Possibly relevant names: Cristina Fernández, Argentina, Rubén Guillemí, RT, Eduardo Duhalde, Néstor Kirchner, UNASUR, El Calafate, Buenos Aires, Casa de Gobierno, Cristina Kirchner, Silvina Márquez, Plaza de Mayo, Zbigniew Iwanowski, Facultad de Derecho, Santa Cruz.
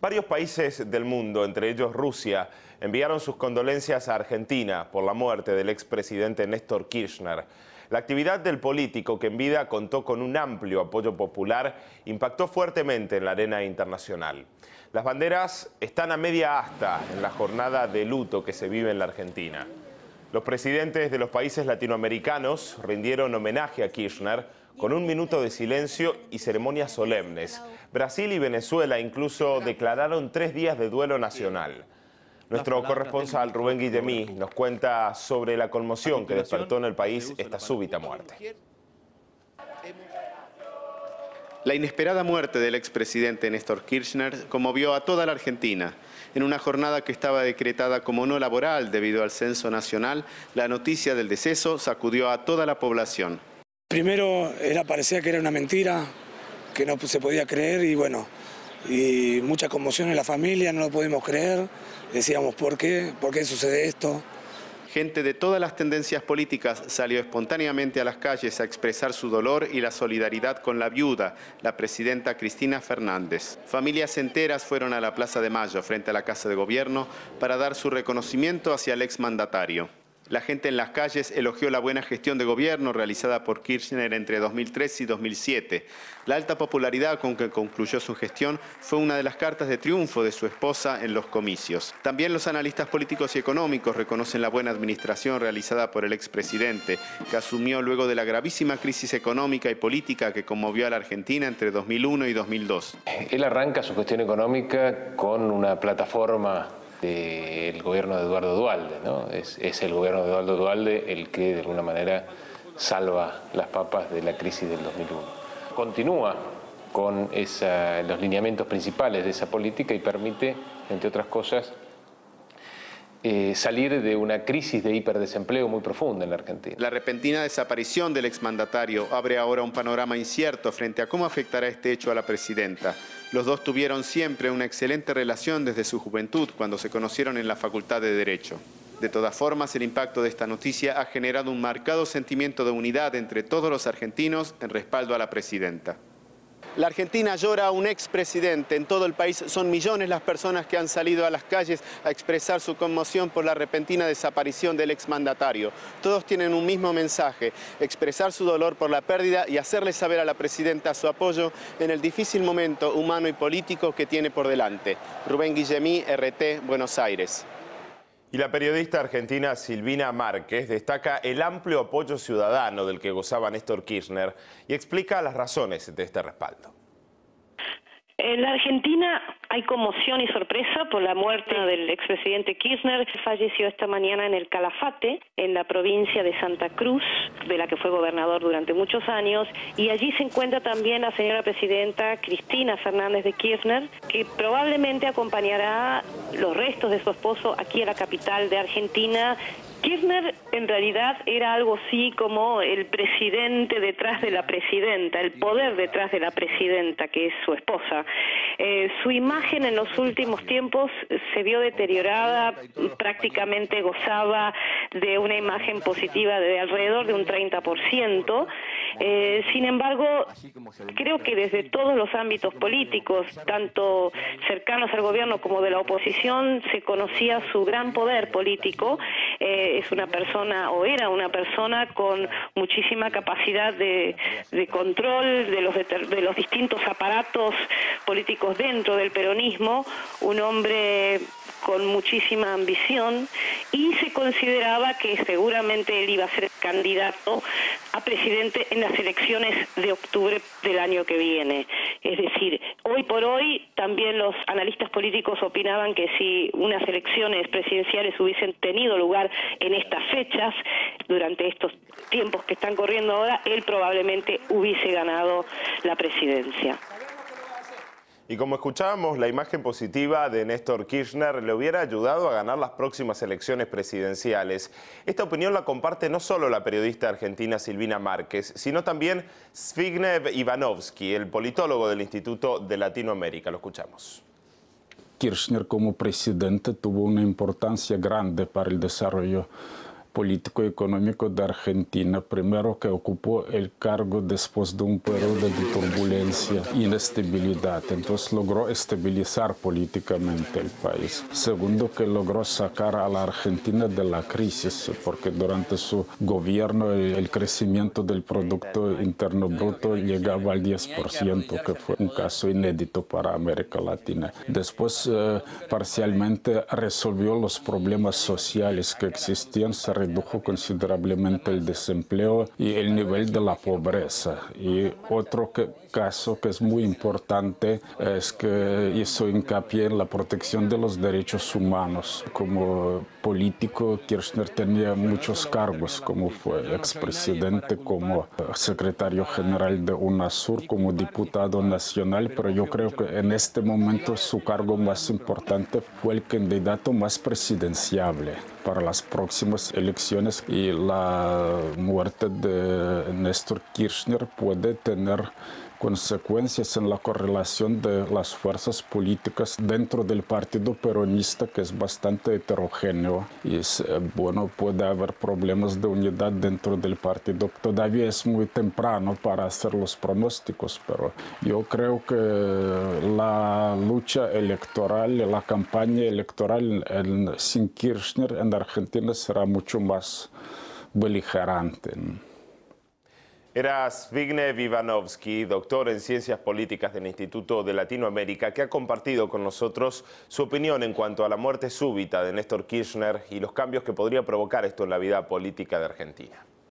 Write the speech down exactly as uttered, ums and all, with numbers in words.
Varios países del mundo, entre ellos Rusia, enviaron sus condolencias a Argentina por la muerte del expresidente Néstor Kirchner. La actividad del político, que en vida contó con un amplio apoyo popular, impactó fuertemente en la arena internacional. Las banderas están a media asta en la jornada de luto que se vive en la Argentina. Los presidentes de los países latinoamericanos rindieron homenaje a Kirchner con un minuto de silencio y ceremonias solemnes. Brasil y Venezuela incluso declararon tres días de duelo nacional. Nuestro corresponsal Rubén Guillemí nos cuenta sobre la conmoción que despertó en el país esta súbita muerte. La inesperada muerte del expresidente Néstor Kirchner conmovió a toda la Argentina. En una jornada que estaba decretada como no laboral debido al censo nacional, la noticia del deceso sacudió a toda la población. Primero era, parecía que era una mentira, que no se podía creer y bueno, y mucha conmoción en la familia, no lo pudimos creer. Decíamos, ¿por qué? ¿Por qué sucede esto? Gente de todas las tendencias políticas salió espontáneamente a las calles a expresar su dolor y la solidaridad con la viuda, la presidenta Cristina Fernández. Familias enteras fueron a la Plaza de Mayo, frente a la Casa de Gobierno, para dar su reconocimiento hacia el exmandatario. La gente en las calles elogió la buena gestión de gobierno realizada por Kirchner entre dos mil tres y dos mil siete. La alta popularidad con que concluyó su gestión fue una de las cartas de triunfo de su esposa en los comicios. También los analistas políticos y económicos reconocen la buena administración realizada por el expresidente, que asumió luego de la gravísima crisis económica y política que conmovió a la Argentina entre dos mil uno y dos mil dos. Él arranca su gestión económica con una plataforma del gobierno de Eduardo Duhalde, ¿no? Es, es el gobierno de Eduardo Duhalde el que de alguna manera salva las papas de la crisis del dos mil uno. Continúa con esa, los lineamientos principales de esa política y permite, entre otras cosas, Eh, salir de una crisis de hiperdesempleo muy profunda en la Argentina. La repentina desaparición del exmandatario abre ahora un panorama incierto frente a cómo afectará este hecho a la presidenta. Los dos tuvieron siempre una excelente relación desde su juventud, cuando se conocieron en la Facultad de Derecho. De todas formas, el impacto de esta noticia ha generado un marcado sentimiento de unidad entre todos los argentinos en respaldo a la presidenta. La Argentina llora a un expresidente. En todo el país son millones las personas que han salido a las calles a expresar su conmoción por la repentina desaparición del exmandatario. Todos tienen un mismo mensaje: expresar su dolor por la pérdida y hacerle saber a la presidenta su apoyo en el difícil momento humano y político que tiene por delante. Rubén Guillemí, R T, Buenos Aires. Y la periodista argentina Silvina Márquez destaca el amplio apoyo ciudadano del que gozaba Néstor Kirchner y explica las razones de este respaldo. En la Argentina hay conmoción y sorpresa por la muerte del expresidente Kirchner, que falleció esta mañana en El Calafate, en la provincia de Santa Cruz, de la que fue gobernador durante muchos años, y allí se encuentra también la señora presidenta Cristina Fernández de Kirchner, que probablemente acompañará los restos de su esposo aquí a la capital de Argentina. Kirchner en realidad era algo así como el presidente detrás de la presidenta, el poder detrás de la presidenta, que es su esposa. Eh, su imagen en los últimos tiempos se vio deteriorada, prácticamente gozaba de una imagen positiva de alrededor de un treinta por ciento. Eh, sin embargo, creo que desde todos los ámbitos políticos, tanto cercanos al gobierno como de la oposición, se conocía su gran poder político. Eh, es una persona, o era una persona, con muchísima capacidad de, de control de los, de los distintos aparatos políticos dentro del peronismo, un hombre con muchísima ambición, y se consideraba que seguramente él iba a ser candidato a presidente en las elecciones de octubre del año que viene. Es decir, hoy por hoy también los analistas políticos opinaban que si unas elecciones presidenciales hubiesen tenido lugar en estas fechas, durante estos tiempos que están corriendo ahora, él probablemente hubiese ganado la presidencia. Y como escuchábamos, la imagen positiva de Néstor Kirchner le hubiera ayudado a ganar las próximas elecciones presidenciales. Esta opinión la comparte no solo la periodista argentina Silvina Márquez, sino también Zbigniew Iwanowski, el politólogo del Instituto de Latinoamérica. Lo escuchamos. Kirchner como presidente tuvo una importancia grande para el desarrollo político-económico de Argentina, primero que ocupó el cargo después de un periodo de turbulencia e inestabilidad. Entonces logró estabilizar políticamente el país. Segundo, que logró sacar a la Argentina de la crisis, porque durante su gobierno el crecimiento del Producto Interno Bruto llegaba al diez por ciento, que fue un caso inédito para América Latina. Después, eh, parcialmente resolvió los problemas sociales que existían, se redujo considerablemente el desempleo y el nivel de la pobreza. Y otro que, caso que es muy importante es que hizo hincapié en la protección de los derechos humanos. Como político, Kirchner tenía muchos cargos, como fue expresidente, como secretario general de UNASUR, como diputado nacional, pero yo creo que en este momento su cargo más importante fue el candidato más presidenciable para las próximas elecciones, y la muerte de Néstor Kirchner puede tener consecuencias en la correlación de las fuerzas políticas dentro del partido peronista, que es bastante heterogéneo, y bueno, puede haber problemas de unidad dentro del partido. Todavía es muy temprano para hacer los pronósticos, pero yo creo que la lucha electoral, la campaña electoral en, sin Kirchner en Argentina será mucho más beligerante. Era Zbigniew Iwanowski, doctor en Ciencias Políticas del Instituto de Latinoamérica, que ha compartido con nosotros su opinión en cuanto a la muerte súbita de Néstor Kirchner y los cambios que podría provocar esto en la vida política de Argentina.